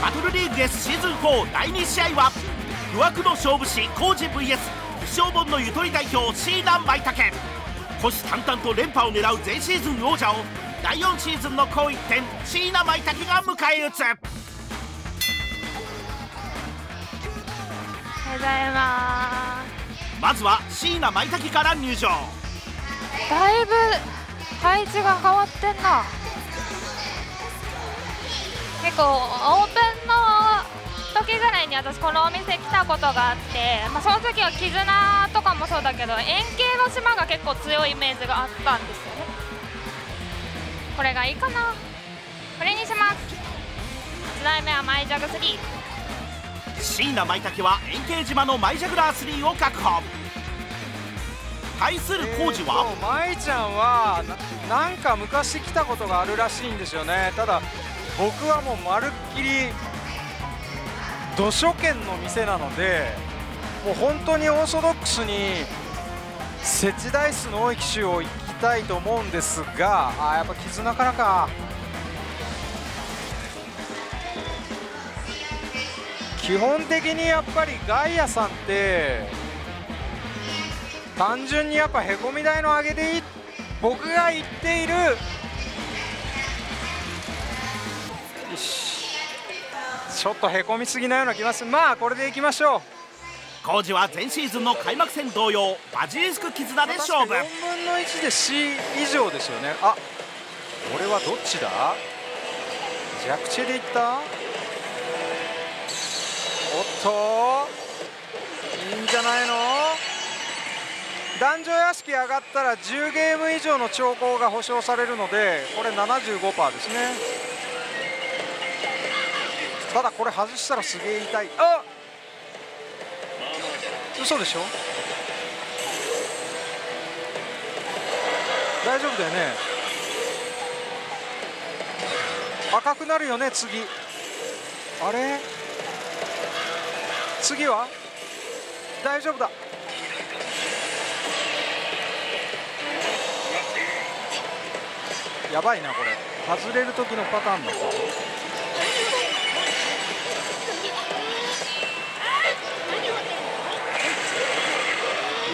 バトルリーグSシーズン4第2試合は不惑の勝負師コージ VS 不肖門のゆとり代表椎名舞茸。虎視眈々と連覇を狙う前シーズン王者を第4シーズンの好一点椎名舞茸が迎え撃つ。おはようございます。まずは椎名舞茸から入場。だいぶ配置が変わってんな。結構オープンの時ぐらいに私このお店来たことがあって、その時は絆とかもそうだけど円形の島が結構強いイメージがあったんですよね。これがいいかな。これにします。1台目はマイジャグ3。椎名舞茸は円形島のマイジャグラー3を確保。対するコージは舞ちゃんはなんか昔来たことがあるらしいんですよね。ただ僕はもうまるっきり土初見の店なので、もう本当にオーソドックスに設置台数の多い機種を行きたいと思うんですが、やっぱ絆からか。基本的にやっぱりガイアさんって単純にやっぱへこみ台の上げでいい、僕が言っているちょっとへこみすぎなような気がする。これでいきましょう。コージは前シーズンの開幕戦同様バジリスク絆で勝負。4分の1で C 以上ですよね。これはどっちだ。弱地でいった。おっといいんじゃないの。壇上屋敷上がったら10ゲーム以上の兆候が保証されるので、これ 75% ですね。ただこれ外したらすげえ痛い。嘘でしょ。大丈夫だよね。赤くなるよね次。あれ次は大丈夫だ。やばいなこれ。外れる時のパターンだ。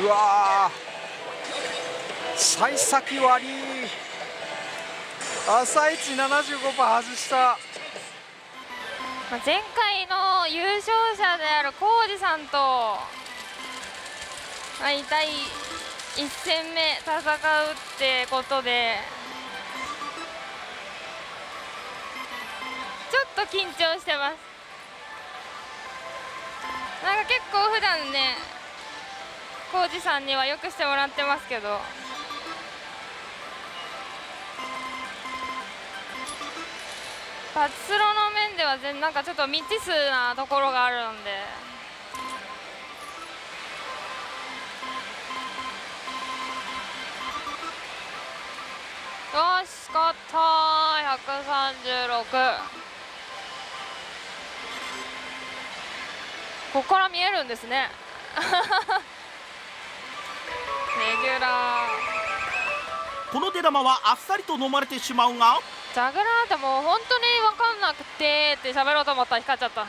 うわー幸先割り。朝一 75% 外した。前回の優勝者であるコージさんと第1戦目戦うってことでちょっと緊張してます。なんか結構普段ねコウジさんにはよくしてもらってますけど、パチスロの面ではなんかちょっと未知数なところがあるんで、よし勝った136。ここから見えるんですね。レギュラー。この出玉はあっさりと飲まれてしまうが、ジャグラーってもう本当に分かんなくてって喋ろうと思ったら光っちゃった。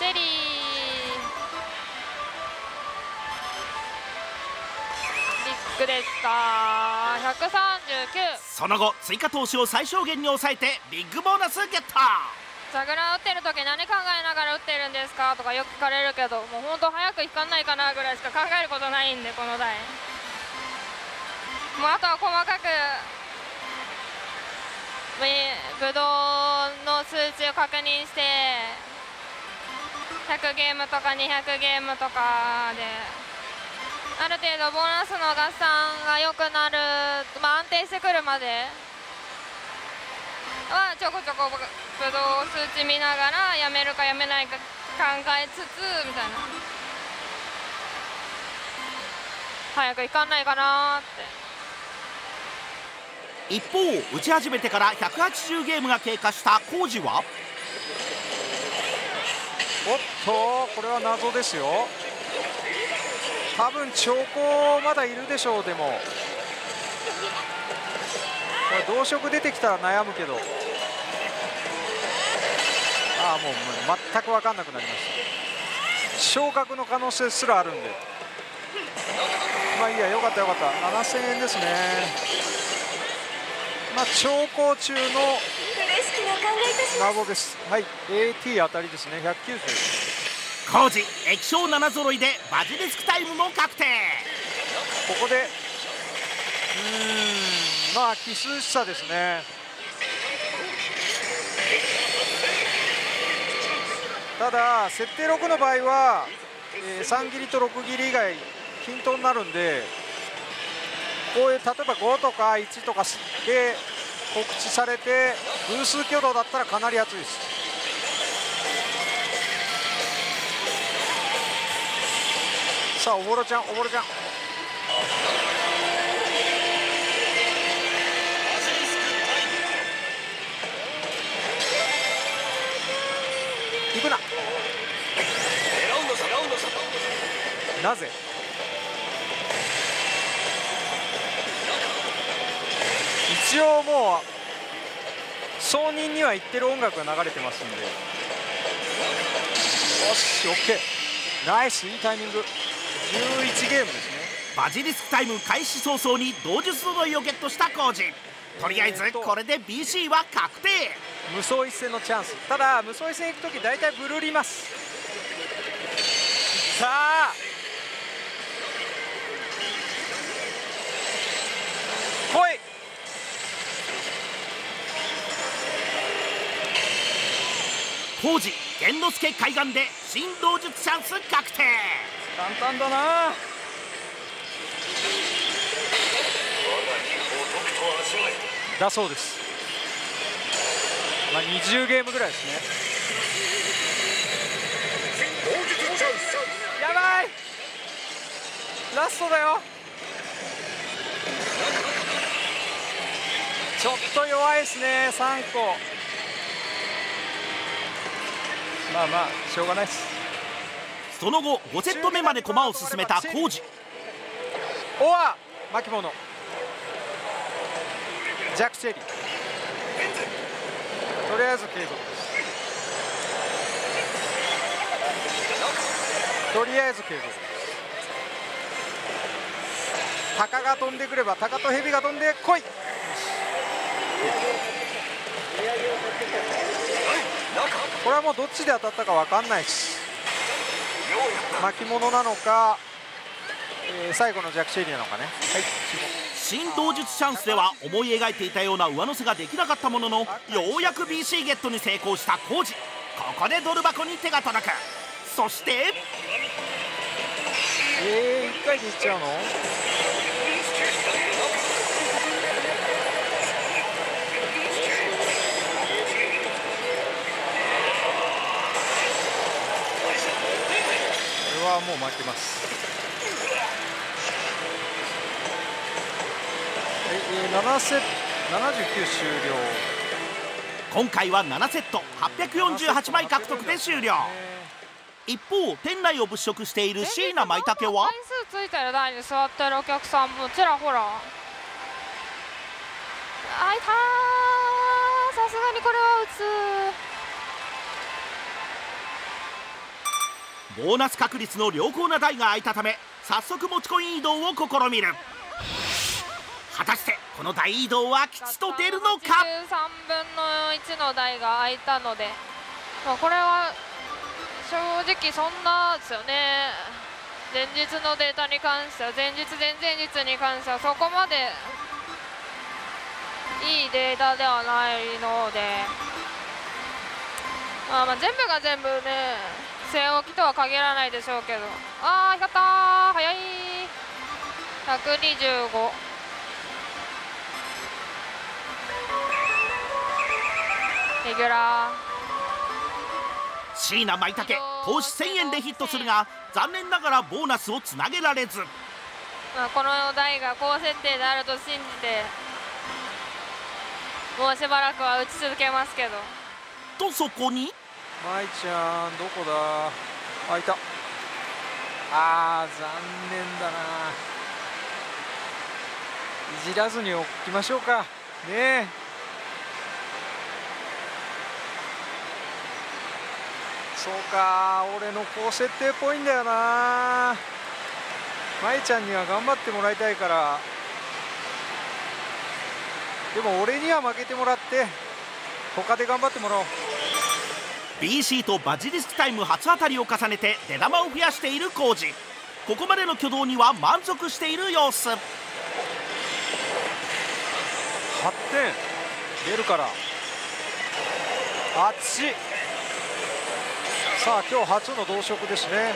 チェリービッグでした139。その後追加投資を最小限に抑えてビッグボーナスゲット。ジャグラー打ってる時何考えながら打ってるんですかとかよく聞かれるけど、もう本当早く引かんないかなぐらいしか考えることないんで、この台もうあとは細かくブドウの数値を確認して100ゲームとか200ゲームとかである程度ボーナスの合算が良くなる、安定してくるまではちょこちょこブドウ数値見ながらやめるかやめないか考えつつみたいな、早くいかんないかなーって。一方打ち始めてから180ゲームが経過したコージは、おっとこれは謎ですよ。多分兆候まだいるでしょう。でもこれ同色出てきたら悩むけど、ああもう全く分かんなくなりました。昇格の可能性すらあるんで、まあいいや、よかったよかった。7000円ですね。まあ長考中のラボです。はい、 AT 当たりですね。190。工事液晶7揃いでバジリスクタイムも確定。ここでまあ奇数差ですね。ただ設定6の場合は、3切りと6切り以外均等になるんで、こういう例えば5とか1とかで告知されて偶数挙動だったらかなり熱いです。さあおぼろちゃん、おぼろちゃん、行くな。なぜ一応もう証人には言ってる音楽が流れてますんで、よし OK、 ナイス、いいタイミング。11ゲームですね。バジリスクタイム開始早々に同術揃いをゲットした工事。とりあえずこれで BC は確定。無双一戦のチャンス。ただ無双一戦行く時大体ブルります。さあ来い、工事玄之介海岸で新道術チャンス確定。簡単だな。だそうです。まあ20ゲームぐらいですね。やばい、ラストだよ。ちょっと弱いですね、3個。まあまあしょうがないです。その後5セット目まで駒を進めた工事。おわ巻物ジャックチェリー、とりあえず継続です。とりあえず継続です。鷹が飛んでくれば、鷹と蛇が飛んでこい。これはもうどっちで当たったか分かんないし、巻物なのか、最後のジャックシェリーなのかね。はい、新道術チャンスでは思い描いていたような上乗せができなかったものの、ようやく BC ゲットに成功した工事。ここでドル箱に手が届く。そして1回でいっちゃうの。もう負けます。7セット79終了。今回は7セット848枚獲得で終了。一方店内を物色している椎名舞茸は、点数ついてる台に座ってるお客さんもちらほら。あいたー、さすがにこれは打つ。ボーナス確率の良好な台が空いたため、早速持ちコイン移動を試みる。果たしてこの大移動は吉と出るのか。3分の1の台が空いたので、これは正直そんなですよね。前日のデータに関しては、前日前々日に関してはそこまでいいデータではないので、まあ全部が全部ね、据え置きとは限らないでしょうけど、ああ光った、早い。125。レギュラー。椎名舞茸投資1000円でヒットするが、残念ながらボーナスをつなげられず、この台が高設定であると信じて、もうしばらくは打ち続けますけど。とそこに舞ちゃん、どこだ。あ、いた。あー、残念だな。いじらずにおきましょうか。ねえ、そうか、俺のこう設定っぽいんだよな。舞ちゃんには頑張ってもらいたいから、でも俺には負けてもらって他で頑張ってもらおう。 BC とバジリスクタイム初当たりを重ねて出玉を増やしている浩二。ここまでの挙動には満足している様子。8点出るから8。さあ今日初の同色ですね。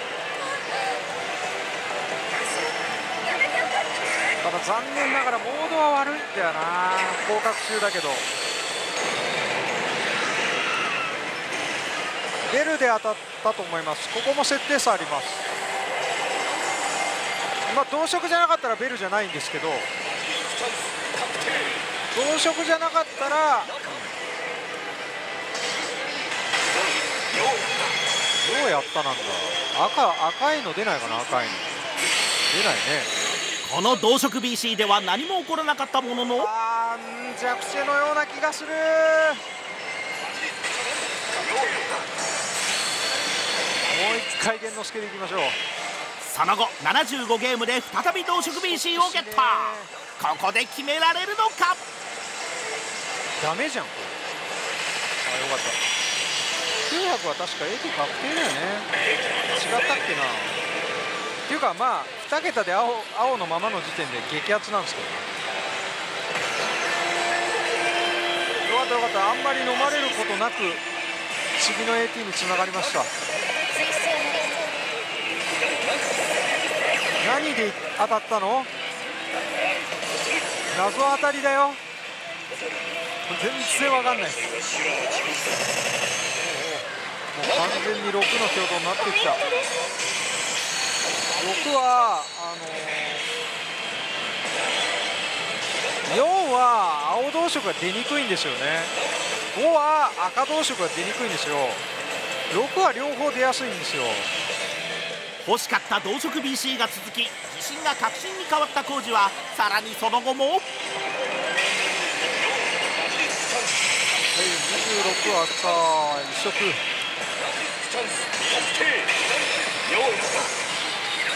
ただ残念ながらモードは悪いんだよな、降格中だけど。出るで当たったと思います。ここも設定差あります。まあ同色じゃなかったらベルじゃないんですけど、同色じゃなかったらどうやったなんだ。赤いの出ないかな。赤いの出ないね。この同色 BC では何も起こらなかったものの、弱手のような気がする。もう一回玄之介でいきましょう。その後75ゲームで再び同色 BC をゲット。ここで決められるのか。ダメじゃんこれ。あ、よかった。900は確か AT 確定だよね。違ったっけな。っていうかまあ2桁で 青のままの時点で激アツなんですけど、よかったよかった。あんまり飲まれることなく次の AT につながりました。何で当たったの？謎当たりだよ。全然わかんない。もう完全に6の強度になってきた。6は4は青同色が出にくいんですよね。5は赤同色が出にくいんですよ。6は両方出やすいんですよ。欲しかった同色 BC が続き、自信が確信に変わった浩二はさらにその後も。26は赤一色。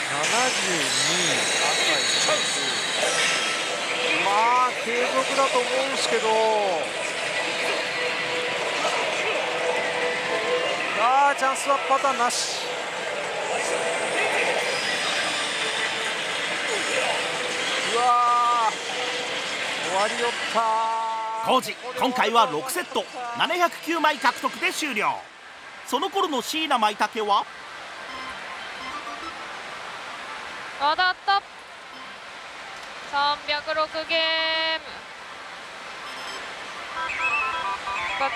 72、まあ継続だと思うんですけど、あーチャンスはパターンなし。うわー、終わりよった。浩二今回は6セット709枚獲得で終了。その頃の椎名舞茸は当たった。306ゲーム当たっ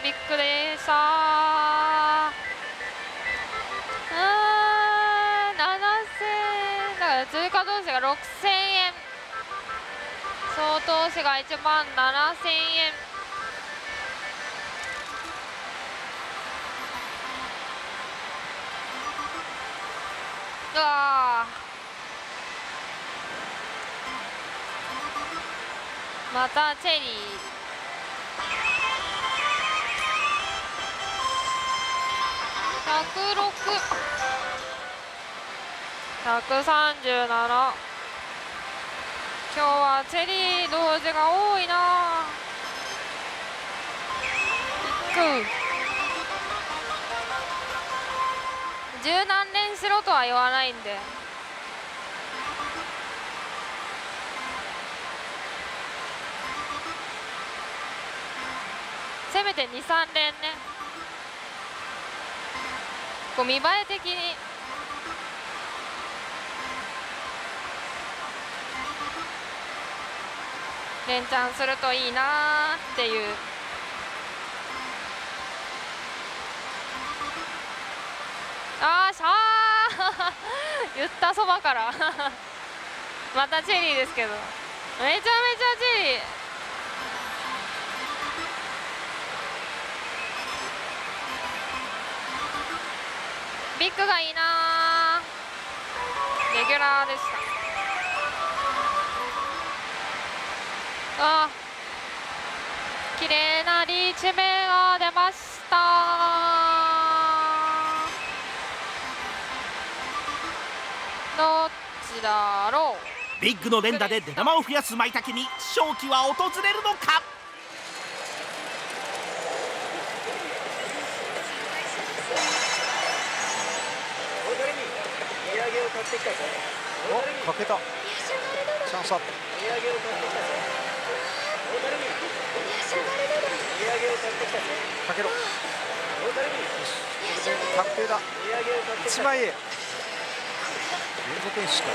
た。びっくりした。7000円だから、追加投資が6000円、総投資が1万7000円。またチェリー。106、137。今日はチェリー同時が多いな。柔軟練しろとは言わないんで。せめて2、3連ね。こう見栄え的に。連チャンするといいなーっていう。あーしゃー言ったそばからまたチェリーですけど、めちゃめちゃチェリー。ビッグがいいなー。レギュラーでした。あー綺麗なリーチ目が出ました。どっちだろう。ビッグの連打で出玉を増やすマイタケに勝機は訪れるのか。お、かけた。チャンスアップ。かけろ。確定だ。一枚。連続演出か。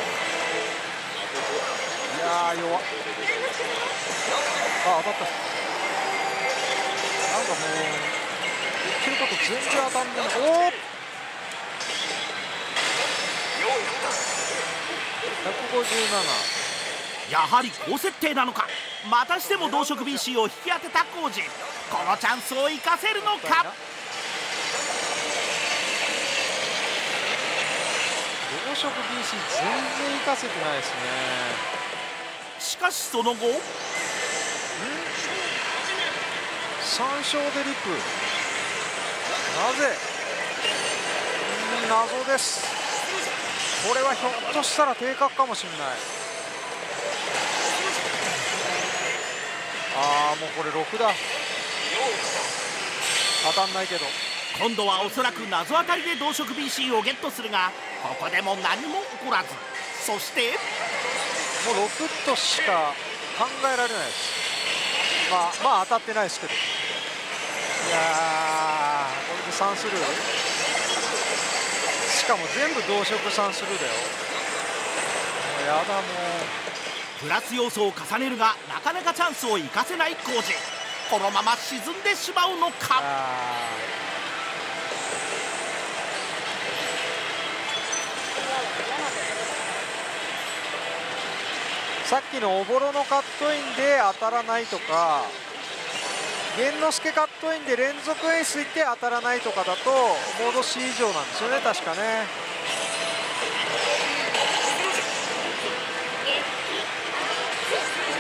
いやー、弱。あ、当たった。なんかもう。言ってること全然当たんない。おお。157。やはり高設定なのか、またしても同色 BC を引き当てたコージ。このチャンスを生かせるのか。同色 BC 全然生かせてないですね。しかしその後、3勝でリップ、なぜ謎です。これはひょっとしたら定格かもしれない。ああ、もうこれ6だ。当たんないけど、今度はおそらく謎当たりで同色 BC をゲットするが、ここでも何も起こらず。そしてもう6としか考えられないです。まあ当たってないですけど、いやー、これで3スルー、しかも全部同色3スルーだよ。もうやだ、もうプラス要素を重ねるが、なかなかチャンスを生かせないコージ。このまま沈んでしまうのか。さっきのおぼろのカットインで当たらないとか、玄之介カットインで連続エースいって当たらないとかだと戻し以上なんですよね、確かね。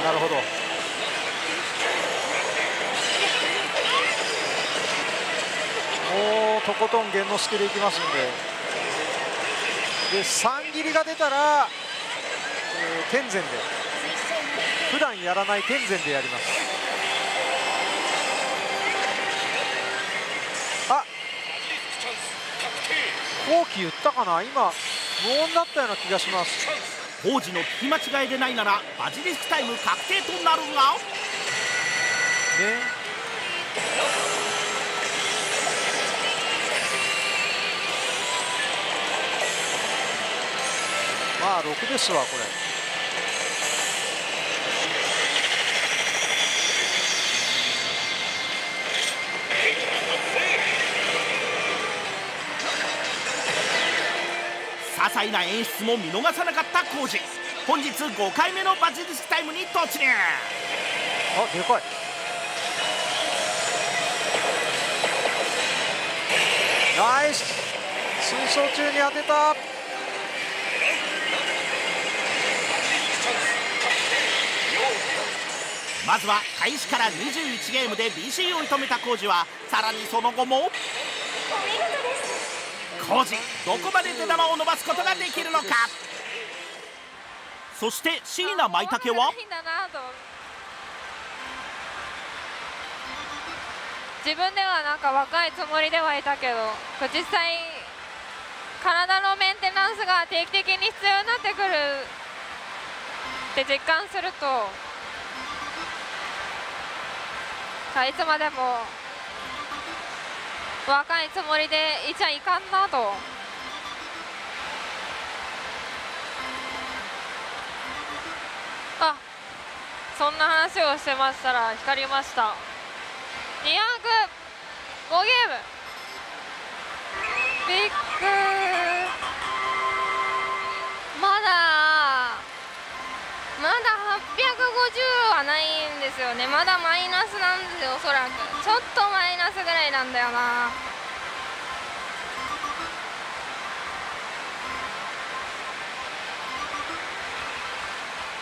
なるほど。もうとことん玄之介でいきますんで、3切りが出たら、天然で、普段やらない天然でやります。後期言ったかな、今無音だったような気がします。工事の聞き間違いでないならバジリスクタイム確定となるが、ね、まあ6ですわ、これ。些細な演出も見逃さなかったコージ。本日5回目のバジリスクタイムに突入。あ、でかい。ナイス。水槽中に当てた。まずは開始から21ゲームで BC を射止めたコージは、さらにその後も。コージ、どこまで手玉を伸ばすことができるのか。そして椎名舞茸は自分ではなんか若いつもりではいたけど、実際体のメンテナンスが定期的に必要になってくるって実感すると、いつまでも若いつもりでいちゃいかんなと。あ、そんな話をしてましたら光りました。205ゲームビッグ、まだ850はないんですよね。まだマイナスなんですよ、おそらく。ちょっとマイナスぐらいなんだよな。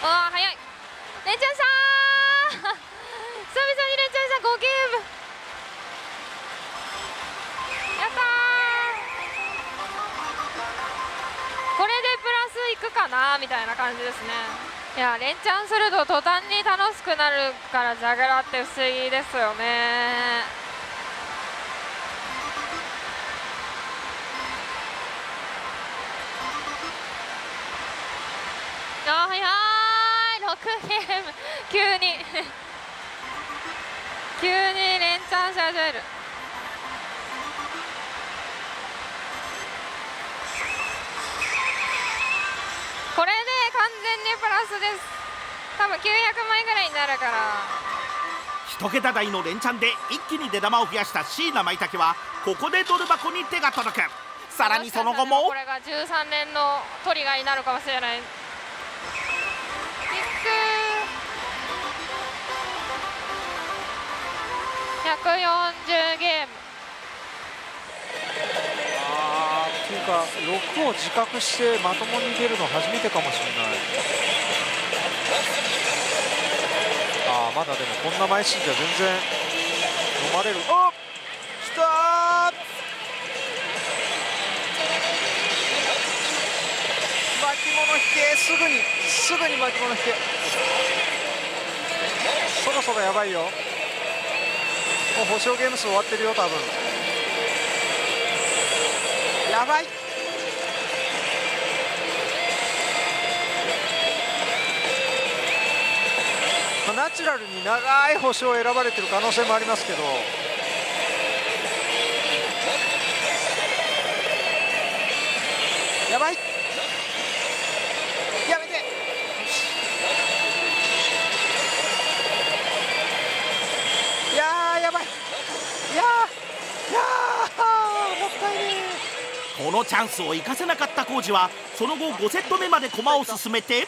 うわー、早い。連チャンしたー久々に連チャンした5ゲーム。やったー。これでプラスいくかなみたいな感じですね。いや、連チャンすると途端に楽しくなるからジャグラーって不思議ですよね。あ、早い。6ゲーム。急に連チャンし始める。これで完全にプラスです。多分900枚ぐらいになるから。1桁台の連チャンで一気に出玉を増やした椎名舞茸はここでドル箱に手が届く。さらにその後もこれが13連のトリガーになるかもしれない。140ゲーム。ああ、っていうか6を自覚してまともに出るの初めてかもしれない。ああ、まだでもこんな枚数じゃ全然飲まれる。あっ、きたー。巻物引け。すぐに巻物引け。そろそろやばいよ。もう保証ゲーム数終わってるよ、多分。やばい。まあ、ナチュラルに長い保証を選ばれてる可能性もありますけど、やばい。やめて。このチャンスを生かせなかった浩二はその後5セット目まで駒を進めて、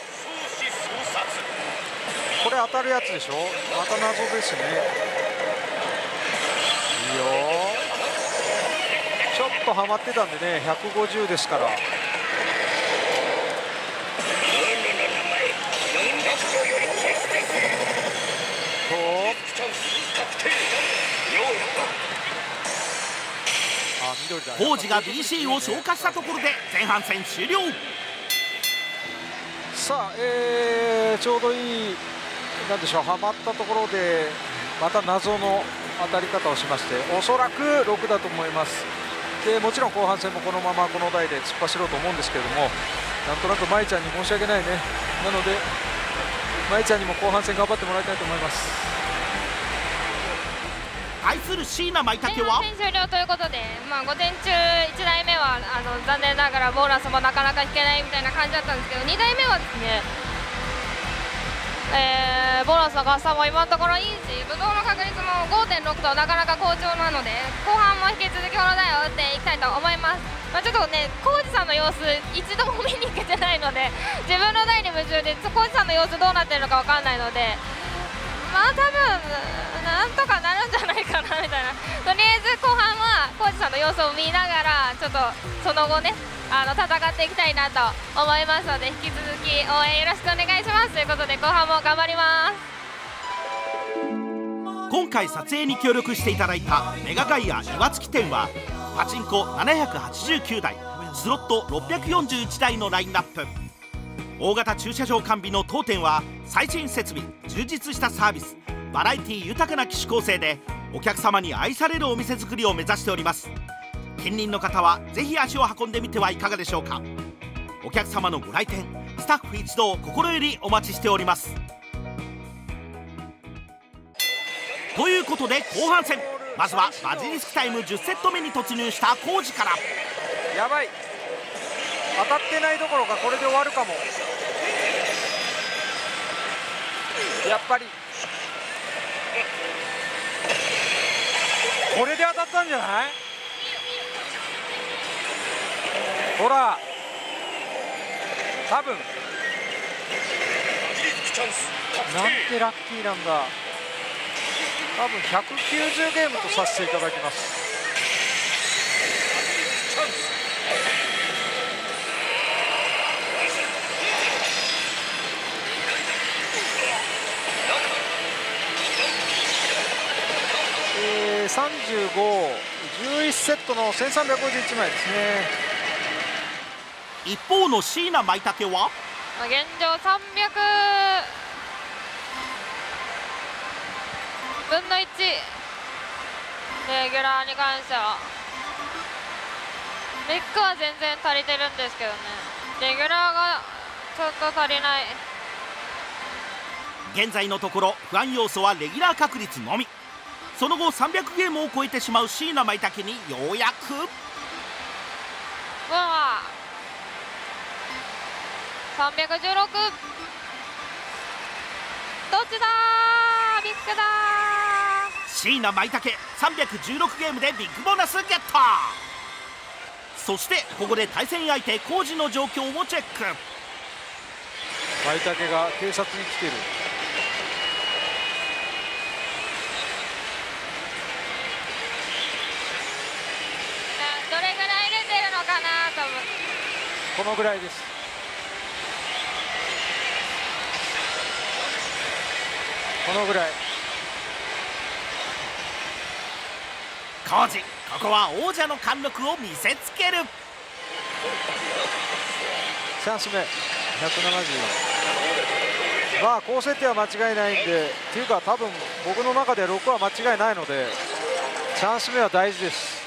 これ当たるやつでしょ。また謎ですね。いいよ。ちょっとはまってたんでね。150ですから。浩二が BC を消化したところで前半戦終了。さあ、ちょうどいい、なんでしょう、はまったところでまた謎の当たり方をしまして、おそらく6だと思います。でもちろん後半戦もこのままこの台で突っ走ろうと思うんですけれども、なんとなく舞ちゃんに申し訳ないね。なので舞ちゃんにも後半戦頑張ってもらいたいと思います。対する椎名舞茸は前半戦終了ということで、まあ、午前中1台目は残念ながらボーナスもなかなか引けないみたいな感じだったんですけど、2台目はですね、ボーナスの合算も今のところいいし、ブドウの確率も 5.6 となかなか好調なので、後半も引き続きこの台を打っていきたいと思います。まあ、ちょっとね、浩二さんの様子一度も見に行けてないので、自分の台に夢中で浩二さんの様子どうなってるのかわかんないので、まあ多分なんとかなるんじゃないかなみたいな。とりあえず後半は浩二さんの様子を見ながら、ちょっとその後ね、戦っていきたいなと思いますので、引き続き応援よろしくお願いしますということで、後半も頑張ります。今回撮影に協力していただいたメガガイア岩槻店はパチンコ789台、スロット641台のラインナップ。大型駐車場完備の当店は最新設備、充実したサービス、バラエティ豊かな機種構成でお客様に愛されるお店作りを目指しております。近隣の方はぜひ足を運んでみてはいかがでしょうか。お客様のご来店、スタッフ一同心よりお待ちしております。ということで後半戦、まずはバジリスクタイム10セット目に突入した浩二から。やばい、当たってないどころかこれで終わるかも。やっぱりこれで当たったんじゃない？ほら、多分なんてラッキーなんだ。多分190ゲームとさせていただきます。35、11セットの1351枚ですね。一方の椎名舞茸は現状300分の1、レギュラーに関してはレックは全然足りてるんですけどね、レギュラーがちょっと足りない。現在のところ不安要素はレギュラー確率のみ。その後300ゲームを超えてしまう椎名舞茸にようやく316、どっちだー、ビッグだー。椎名舞茸316ゲームでビッグボーナスゲット。そしてここで対戦相手コージの状況をチェック。舞茸が偵察に来てる。どれぐらい出てるのかな、多分このぐらいです。このぐらい。コウジ、ここは王者の貫禄を見せつける。チャンス目170。まあ構成点は間違いないんで、っていうか多分僕の中で6は間違いないので、チャンス目は大事です。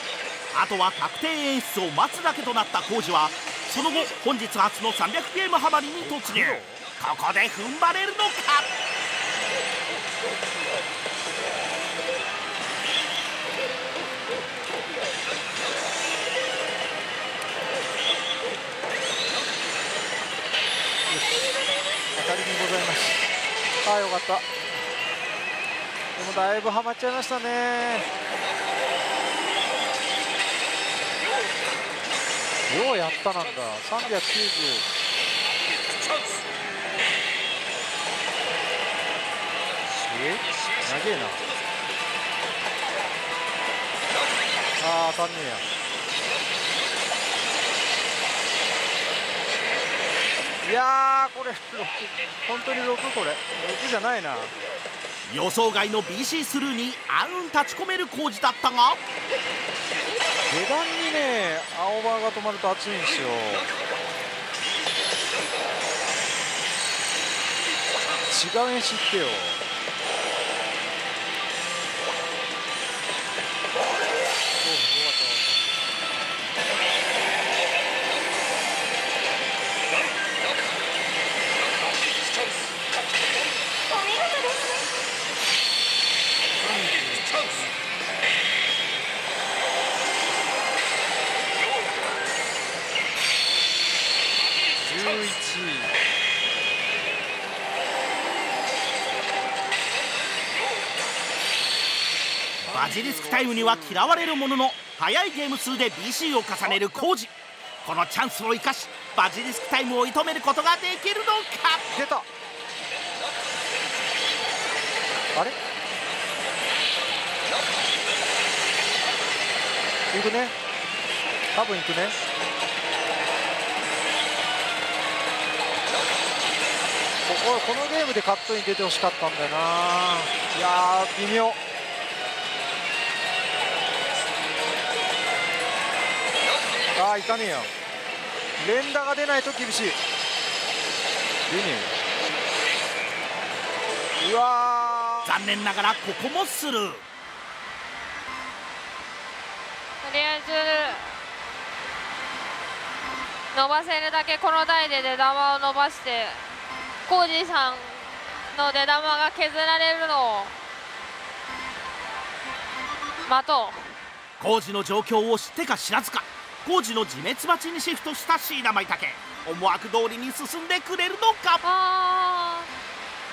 あとは確定演出を待つだけとなったコウジは、その後本日初の300ゲームハマりに突入。ここで踏ん張れるのか。ああよかった。でもだいぶハマっちゃいましたね。ようやったなんだ。390。長えなあ。当たんねえや。いやーこれ本当に6、これ6じゃないな。予想外の BC スルーに暗雲立ち込める工事だったが、下段にね青バーが止まると熱いんですよ。違う演出ってよ。バジリスクタイムには嫌われるものの、早いゲーム数で BC を重ねるコウジ。このチャンスを生かしバジリスクタイムを射止めることができるのか。出た。あれ行くね、多分行くね。このゲームでカットに出てほしかったんだよな。いやー微妙。ああいかねえよ。連打が出ないと厳しい。出ねえよ。うわー残念ながらここもスルー。とりあえず伸ばせるだけこの台で出玉を伸ばして、コウジさんの出玉が削られるのを待とう。コウジの状況を知ってか知らずか、コウジの自滅待ちにシフトした椎名舞茸、思惑通りに進んでくれるのか。あ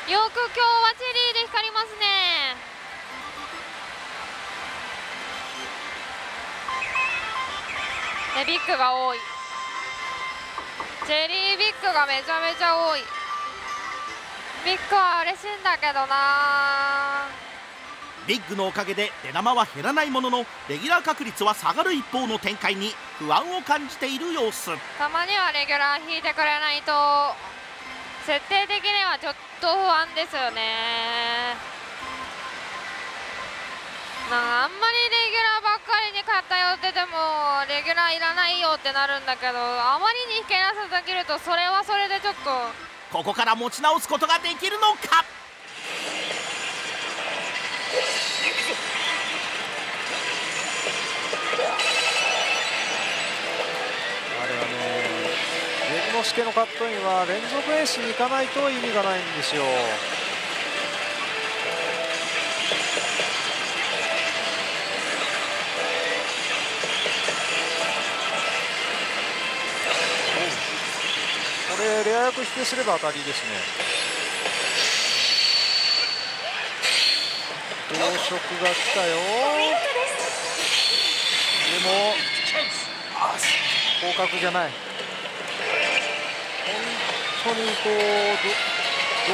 ーよく今日はチェリーで光りますね。ビッグが多い。チェリービッグがめちゃめちゃ多い。ビッグは嬉しいんだけどな。ビッグのおかげで出玉は減らないものの、レギュラー確率は下がる一方の展開に不安を感じている様子。たまにはレギュラー引いてくれないと設定的にはちょっと不安ですよね。まああんまりレギュラーばっかりに偏っててもレギュラーいらないよってなるんだけど、あまりに引けなさすぎるとそれはそれでちょっと。ここから持ち直すことができるのか。レグノスケのカットインは連続エースにいかないと意味がないんですよ。これレア役否定すれば当たりですね。同色が来たよ。でも広角じゃない。本当にこう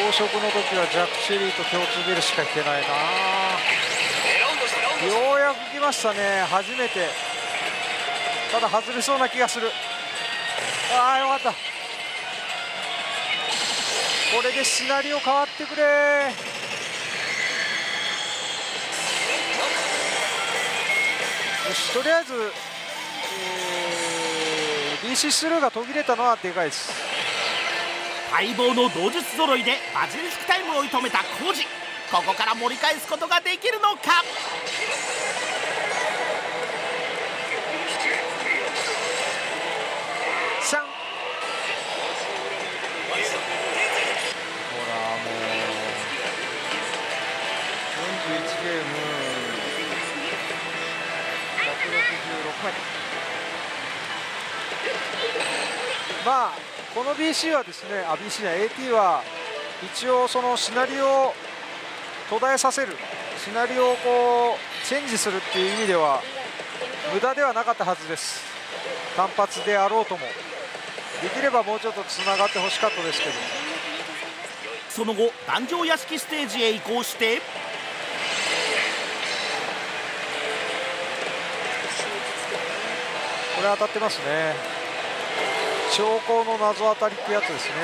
同色の時はジャック・シェリーと手をつけるしかいけないな。ようやく来ましたね、初めて。ただ外れそうな気がする。ああよかった。これでシナリオ変わってくれ。よし、とりあえず DC スルーが途切れたのはでかいです。待望の同術揃いでバジリスクタイムを射止めたコージ、ここから盛り返すことができるのか。まあこの BC はですね、BC や AT は一応そのシナリオを途絶えさせる、シナリオをこうチェンジするっていう意味では無駄ではなかったはずです。単発であろうともできればもうちょっとつながってほしかったですけど。その後壇上屋敷ステージへ移行してこれ当たってますね。兆候の謎当たりってやつですね。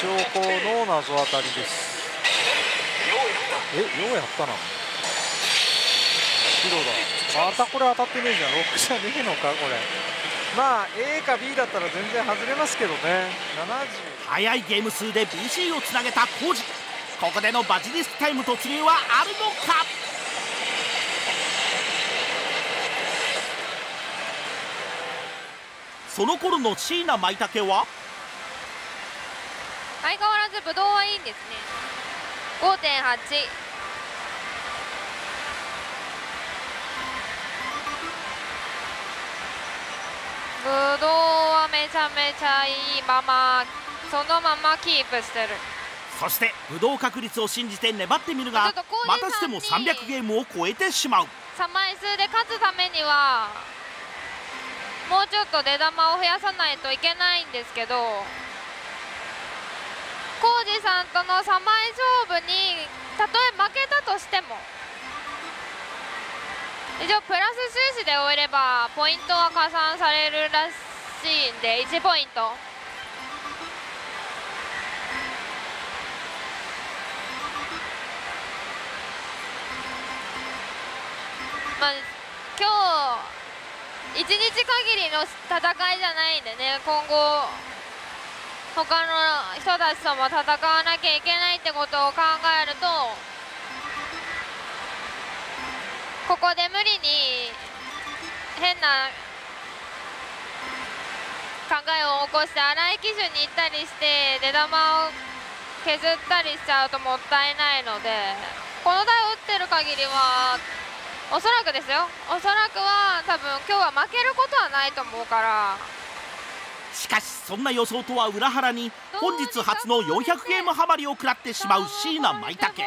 兆候の謎当たりです。え、ようやったな。白だ。またこれ当たってねえじゃん。6じゃねえのか、これ。まあ A か B だったら全然外れますけどね。70。早いゲーム数で BC をつなげたコジ、ここでのバジリスクタイム突入はあるのか。その頃の椎名舞茸は相変わらずブドウはいいんですね。5.8。ぶどうはめちゃめちゃいいまま、そのままキープしてる。そしてぶどう確率を信じて粘ってみるが、またしても300ゲームを超えてしまう。枚数で勝つためにはもうちょっと出玉を増やさないといけないんですけど。コージさんとの3枚勝負にたとえ負けたとしても一応プラス収支で終えればポイントは加算されるらしいんで1ポイント。まあ今日1日限りの戦いじゃないんでね、今後他の人たちとも戦わなきゃいけないってことを考えると、ここで無理に変な考えを起こして荒い機種に行ったりして出玉を削ったりしちゃうともったいないので、この台を打ってる限りはおそらくですよ、おそらくは多分今日は負けることはないと思うから。しかしそんな予想とは裏腹に本日初の400ゲームハマりを食らってしまう椎名舞茸。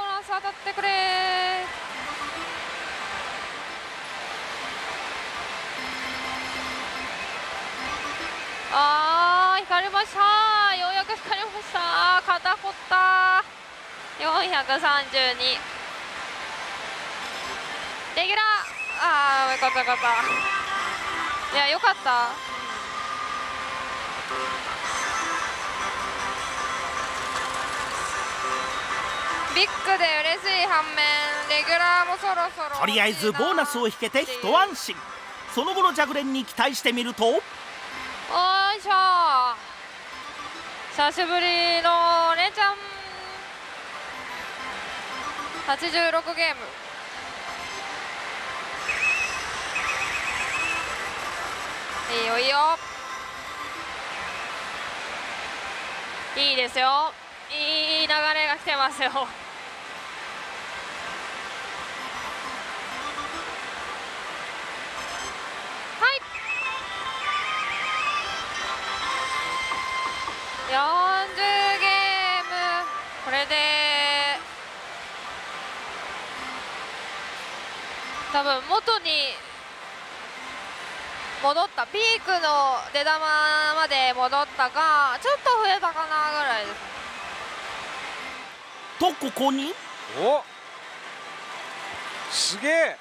あ引かれましたー。ようやく引かれましたー。肩こったー。432レギュラー。ああ、よかったよかった。いや、よかった。ビッグで嬉しい反面、レギュラーもそろそろ。とりあえずボーナスを引けて一安心。その後のジャグレンに期待してみると、おいしょー、久しぶりのお姉ちゃん。86ゲーム。いいよいいよ、いいですよ、いい流れが来てますよ。40ゲーム、これで多分元に戻った、ピークの出玉まで戻ったか、ちょっと増えたかなぐらいです。とここに、お、すげえ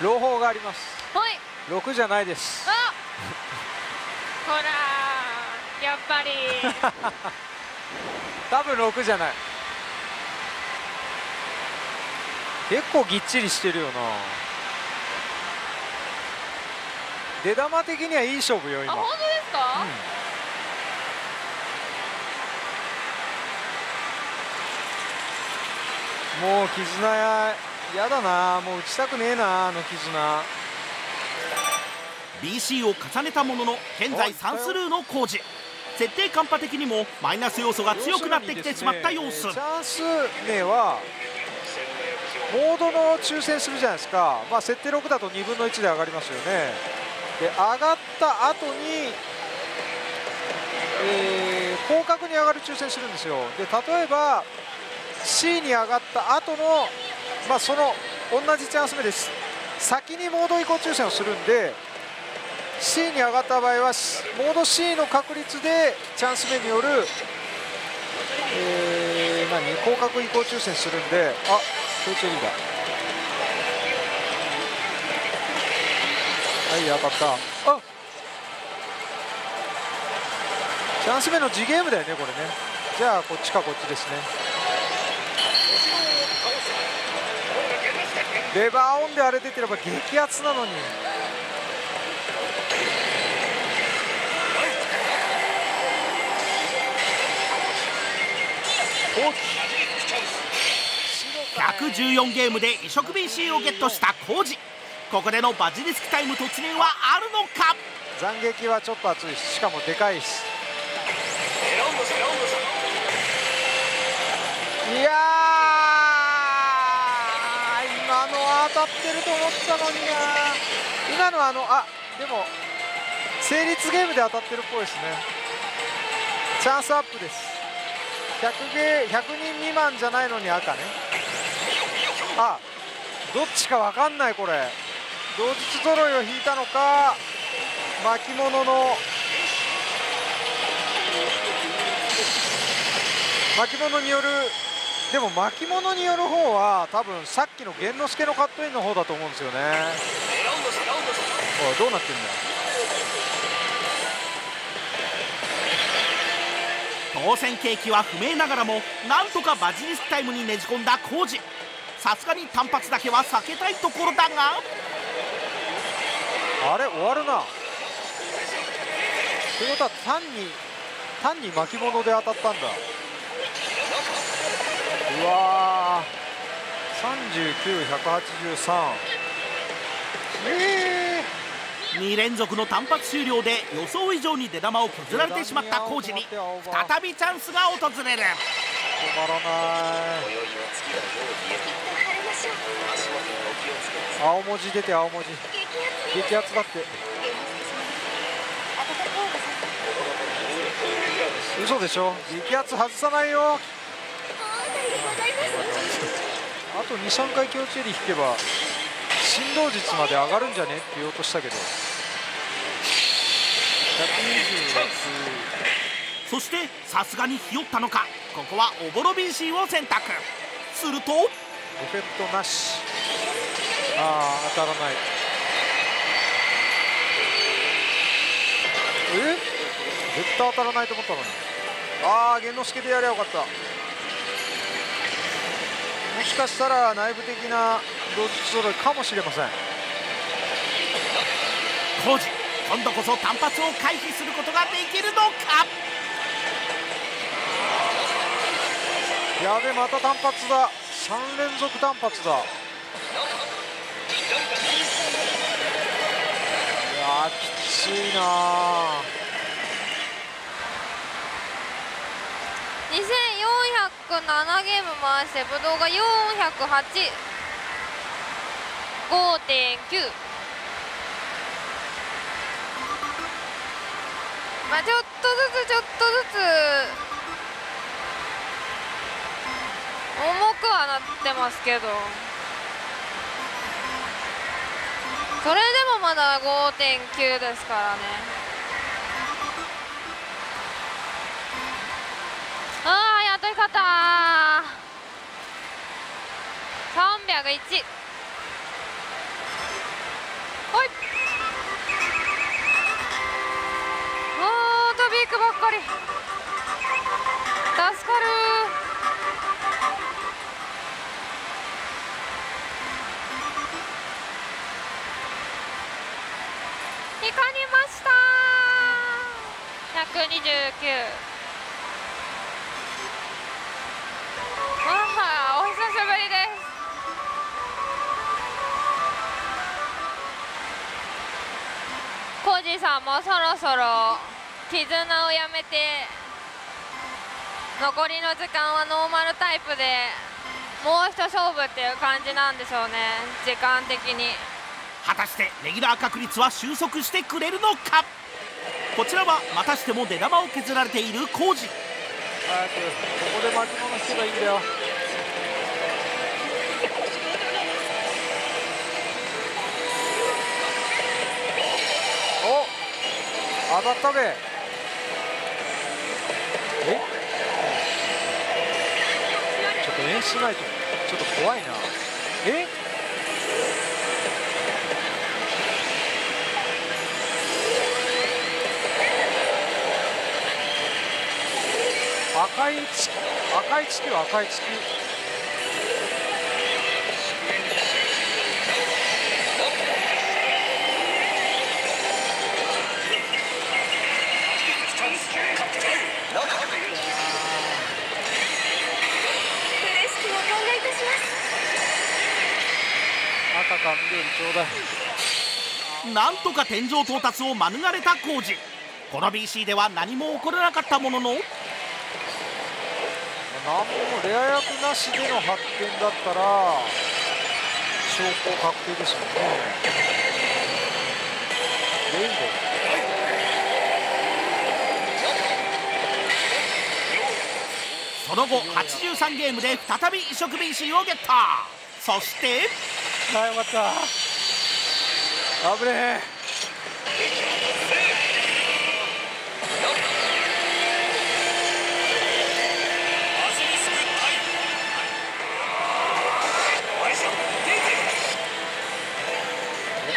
朗報があります。はい、6じゃないです。ほらー、やっぱり多分6じゃない。結構ぎっちりしてるよな。出玉的にはいい勝負よ今。あ、本当ですか、うん、もう絆やだな、もう打ちたくねえな、あの絆。BC を重ねたものの現在3スルーの工事。設定カンパ的にもマイナス要素が強くなってきてしまった様子。チャンス名はモードの抽選するじゃないですか、まあ、設定6だと2分の1で上がりますよね。で上がった後に、広角に上がる抽選するんですよ。で例えば C に上がった後の、まあ、その同じチャンス目です。先にモード移行抽選をするんで、C に上がった場合はモード C の確率でチャンス目による、広角移行抽選するんで、あ、空中リーダー、はい、当たった。あ、チャンス目の次ゲームだよねこれね。じゃあこっちかこっちですね。レバーオンであれ出てれば激アツなのに。114ゲームで異色 BC をゲットした浩二。ここでのバジリスクタイム突入はあるのか。斬撃はちょっと熱いし、しかもでかいし。いやー、今のは当たってると思ったのにな。今のはあ、でも成立ゲームで当たってるっぽいですね。チャンスアップです。100人未満じゃないのに赤ね。あ、どっちか分かんない。これ同日揃いを引いたのか、巻物のによる。でも巻物による方は多分さっきの玄之介のカットインの方だと思うんですよね。おい、どうなってんだよ。当選契機は不明ながらも、なんとかバジリスクタイムにねじ込んだ浩二。さすがに単発だけは避けたいところだが、あれ終わるな。ということは単に巻物で当たったんだ。うわー、39183。2連続の単発終了で予想以上に出玉を削られてしまった浩二に再びチャンスが訪れる。青文字出て、青文字激アツだって。嘘でしょ、激アツ外さないよ。あと 2,3 回気持ちより引けば振動率まで上がるんじゃねって言おうとしたけど。そしてさすがにひよったのか、ここはオボロビンシーを選択するとエフェクトなし。ああ、当たらない。絶対当たらないと思ったのに。ああ、玄之介でやりゃよかった。もしかしたら内部的な動機揃いかもしれません。コージ、今度こそ単発を回避することができるのか。やべ、また単発だ。3連続単発だ。いやきついな。2407ゲーム回してブドウが408 5.9。まあちょっとずつ重くはなってますけど、それでもまだ 5.9 ですからね。ああ、やっと勝った。301、ほい。ああ、飛びいくばっかり。助かる。勝りましたー。129。わあ、お久しぶりです。コージさんもそろそろ絆をやめて、残りの時間はノーマルタイプでもう一勝負っていう感じなんでしょうね、時間的に。果たしてレギュラー確率は収束してくれるのか。こちらはまたしても出玉を削られているコージ。ここで巻き戻してがいいんだよ。お、当たったべ。ちょっと演出ないとちょっと怖いな。赤い月は赤い月。赤か緑ちょうだい。なんとか天井到達を免れた工事。この BC では何も起こらなかったものの、何もレア役なしでの発見だったら証拠確定ですもんね。レインボー。その後83ゲームで再び移植 BC をゲット。そしてあ、よかった。危ねえ。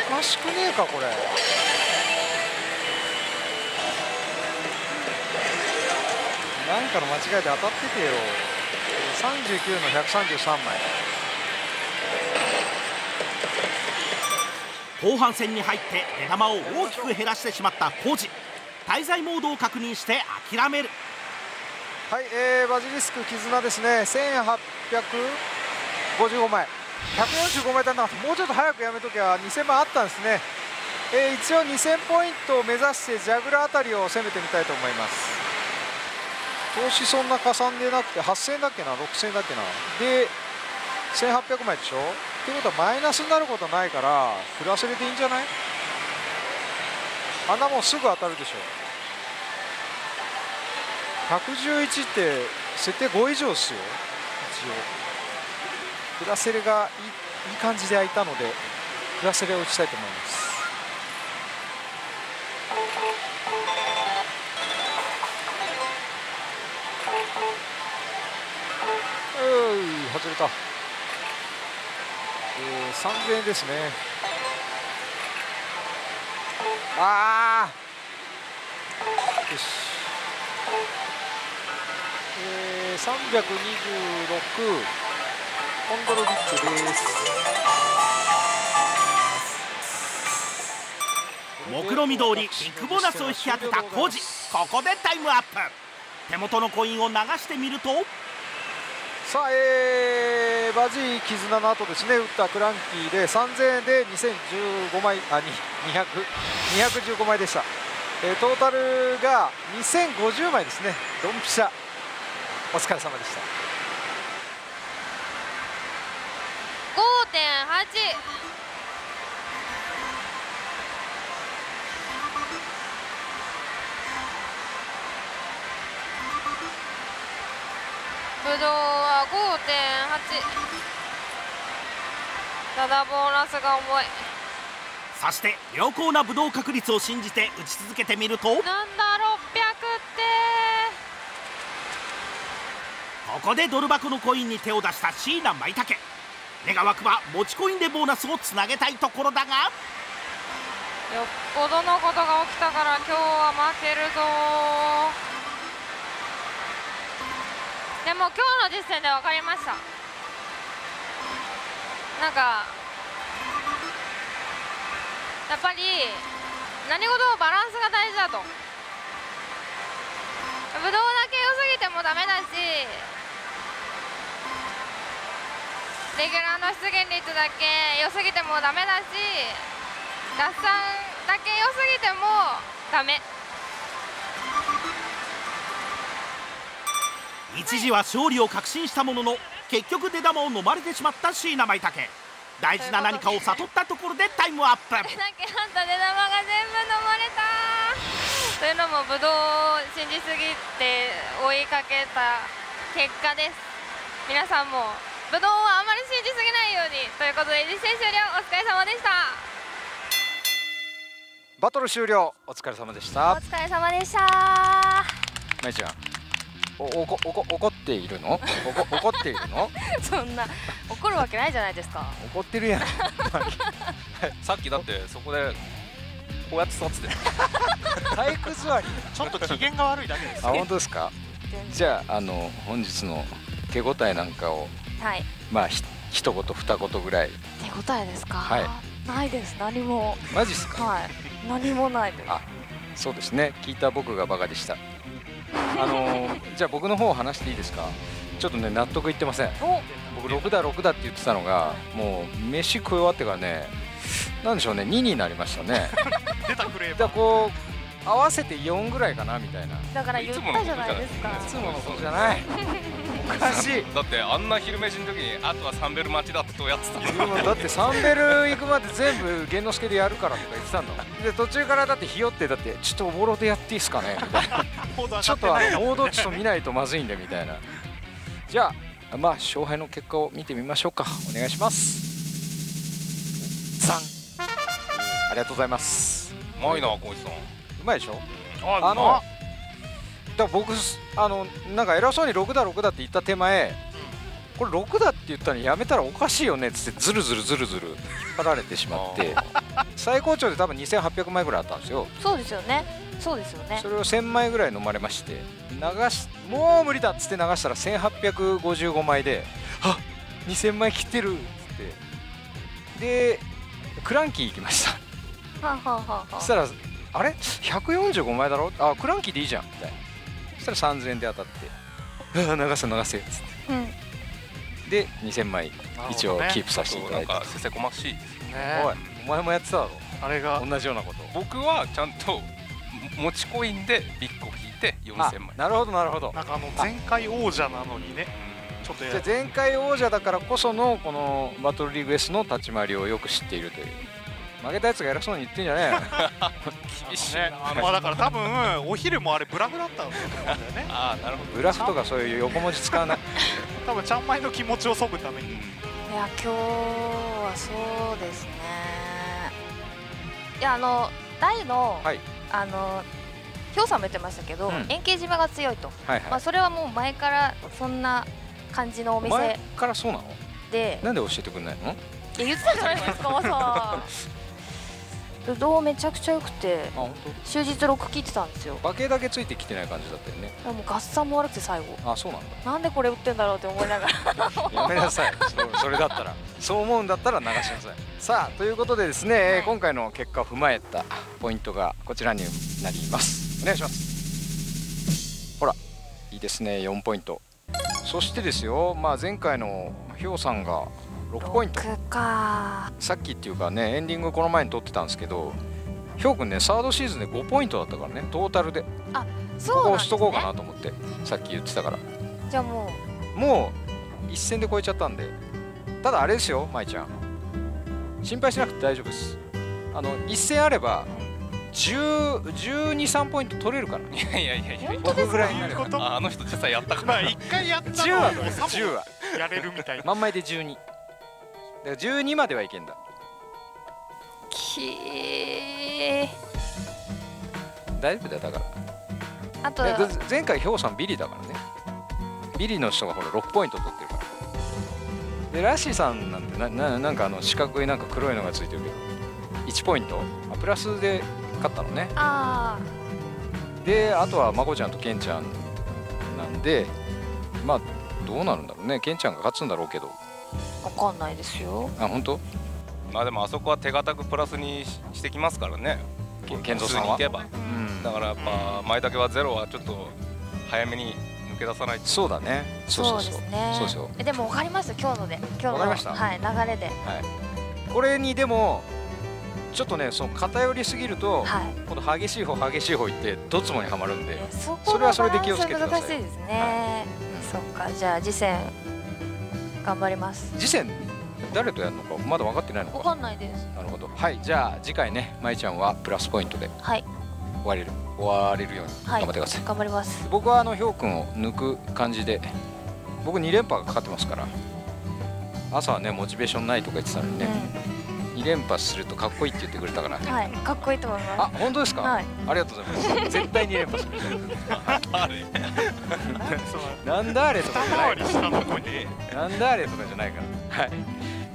おかしくねえかこれ。何かの間違いで当たっててよ。39の133枚。後半戦に入って出玉を大きく減らしてしまったコージ。滞在モードを確認して諦める。はい、バジリスク絆ですね。1855枚。145m ならもうちょっと早くやめときゃ2000枚あったんですね。一応2000ポイントを目指してジャグラーあたりを攻めてみたいと思います。投資そんなかさんでなくて8000だっけな、6000だっけなで1800枚でしょ。ってことはマイナスになることないからプラス入れていいんじゃない。あんなもんすぐ当たるでしょ。111って設定5以上ですよ。一応プラセルがいい感じで開いたのでプラセルを打ちたいと思います。外れた。3000円ですね。ああ。よし。326ポンドルビットです。目論見通りビッグボーナスを引き当てたコジ、ここでタイムアップ。手元のコインを流してみると、さあ、バジー絆の後ですね、打ったクランキーで3000円で2015枚あ215枚でした。トータルが2050枚ですね。ドンピシャ、お疲れ様でした。5.8。ブドウは 5.8。 ただボーナスが重い。そして良好なブドウ確率を信じて打ち続けてみると、なんだ600って。ここでドル箱のコインに手を出した椎名舞茸。願わくば持ちコインでボーナスをつなげたいところだが、よっぽどのことが起きたから今日は負けるぞ。でも今日の実戦で分かりました。なんかやっぱり何事もバランスが大事だと。ぶどうだけ良すぎてもダメだし、レギュラーの出現率だけ良すぎてもダメだし、合算だけ良すぎてもダメ。一時は勝利を確信したものの、結局出玉を飲まれてしまった椎名舞茸。大事な何かを悟ったところでタイムアップ。あんた出玉が全部飲まれた。というのもブドウを信じすぎて追いかけた結果です。皆さんもブドウはあまり信じすぎないようにということで、実戦終了、お疲れ様でした。バトル終了、お疲れ様でした。お疲れ様でした。まいちゃん、怒っているの？怒っているの？そんな怒るわけないじゃないですか。怒ってるやん。さっきだってそこでこうやって座ってて。体育座り。ちょっと機嫌が悪いだけです。あ、本当ですか。じゃあ本日の手応えなんかを、はい、まあ一言二言ぐらい。手応えですか。はい。ないです。何も。マジですか。はい。何もないです。あ、そうですね。聞いた僕がバカでした。じゃあ僕の方を話していいですか。ちょっとね、納得いってません。僕6だ6だって言ってたのが、もう飯食い終わってからね、なんでしょうね、2になりましたね。出たクレーム。だからこう合わせて4ぐらいかなみたいな。だから言ったじゃないですか。いつものことじゃない。おかしい。だってあんな昼飯の時にあとはサンベル待ちだってやってた。だってサンベル行くまで全部源之助でやるからとか言ってたんだ。で途中からだってひよって、だってちょっとおぼろでやっていいですかねみたいな。ちょっとモードちょっと見ないとまずいんでみたいな。じゃあまあ勝敗の結果を見てみましょうか。お願いします。ザン。ありがとうございます。うまいなこいつさん。うまいでしょ。だ僕なんか偉そうに6だ6だって言った手前、これ6だって言ったのやめたらおかしいよねっつってずるずるずるずる引っ張られてしまって、最高潮で多分2800枚ぐらいあったんですよ。そうですよね。そうですよね。それを1000枚ぐらい飲まれまして、もう無理だっつって流したら1855枚で、あっ2000枚切ってるっつって、でクランキー行きました。そしたらあれ145枚だろ、あクランキーでいいじゃんみたいな。そしたら3000円で当たって、流せ流せっつって、うん、で2000枚一応キープさせていただいて。なんかせせこましいですね。おい、お前もやってただろ、あれが同じようなこと。僕はちゃんと持ちコインで1個引いて4000枚。なるほどなるほど。なんか前回王者なのにね、ちょっとじゃ前回王者だからこそのこのバトルリーグ S の立ち回りをよく知っているという。負けたやつが偉そうに言ってんじゃねえ。厳しいな。まあだから多分お昼もあれブラフだったんだよね。ああなるほど。ブラフとかそういう横文字使わない。多分ちゃんまいの気持ちをそぐために。いや今日はそうですね。いや大の氷山も言ってましたけど、円形島が強いと、まあそれはもう前からそんな感じのお店前からそうなので、なんで教えてくれないの？いや言ってたじゃないですか、まさぶどうめちゃくちゃ良くて、終日6切ってたんですよ。馬券だけついてきてない感じだったよね。もう合算も悪くて最後。あ、そうなんだ。なんでこれ売ってんだろうって思いながら。やめなさい。それだったら、そう思うんだったら流しなさい。さあということでですね、今回の結果を踏まえたポイントがこちらになります。お願いします。ほら、いいですね、4ポイント。そしてですよ、まあ前回のひょうさんが6ポイントか、さっきっていうかね、エンディングこの前に撮ってたんですけど、ひょうくんね、サードシーズンで5ポイントだったからね、トータルで。あ、そうなんですね。ここ押しとこうかなと思ってさっき言ってたから。じゃあもう一戦で超えちゃったんで。ただあれですよ、まいちゃん、心配しなくて大丈夫です。一戦あれば12、13ポイント取れるからね。いや僕ぐらいになれば。あの人実際やったから。1回やったのを10はやれるみたいな。万枚で12だから12まではいけんだ。大丈夫だよ。だからあと前回ひょうさんビリだからね。ビリの人がほら6ポイント取ってるから。でラッシーさんなんてなんか四角いなんか黒いのがついてるけど1ポイントプラスで勝ったのね。であとはまこちゃんとけんちゃんなんで、まあどうなるんだろうね。けんちゃんが勝つんだろうけどわかんないですよ。あ、本当？まあでもあそこは手堅くプラスにしてきますからね。健三さんは。だからやっぱ前だけはゼロはちょっと早めに抜け出さない。そうだね。そうそう。でもわかります。今日の。わかりました。はい、流れで。はい。これにでもちょっとね、その偏りすぎると、この激しい方言ってどつもにはまるんで、それはそれで気をつけてください。難しいですね。そっか、じゃあ次戦。頑張ります。次戦誰とやるのかまだ分かってないのか。分かんないです。なるほど。はい、じゃあ次回ね、まいちゃんはプラスポイントで終われるように頑張ってください。頑張ります。僕はひょうくんを抜く感じで、僕2連覇がかかってますから。朝はねモチベーションないとか言ってたのにね、2連覇するとかっこいいって言ってくれたから。はい、かっこいいと思います。あ、本当ですか。はい、ありがとうございます。絶対2連覇する。あれなんだあれとかじゃないから。なんだあれとかじゃないから。はい。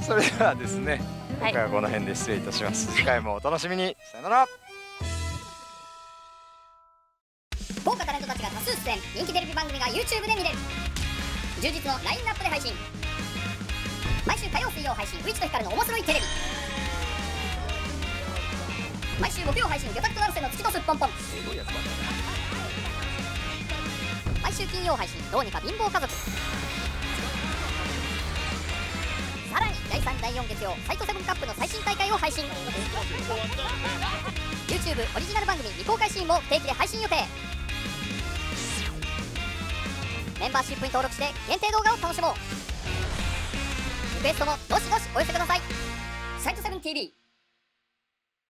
それではですね、今回はこの辺で失礼いたします。次回もお楽しみに。さよなら。豪華タレントたちが多数出演、人気テレビ番組が YouTube で見れる。充実のラインナップで配信。毎週火曜水曜配信、ういちとひかるの面白いテレビ。毎週木曜配信、魚拓と成瀬の月とすっぽんぽん。毎週金曜配信、どうにか貧乏家族。さらに第3第4月曜、斎藤セブンカップの最新大会を配信。 YouTube オリジナル番組未公開シーンも不定期で配信予定。メンバーシップに登録して限定動画を楽しもう。リクエストもどしどしお寄せください。斎藤セブン TV。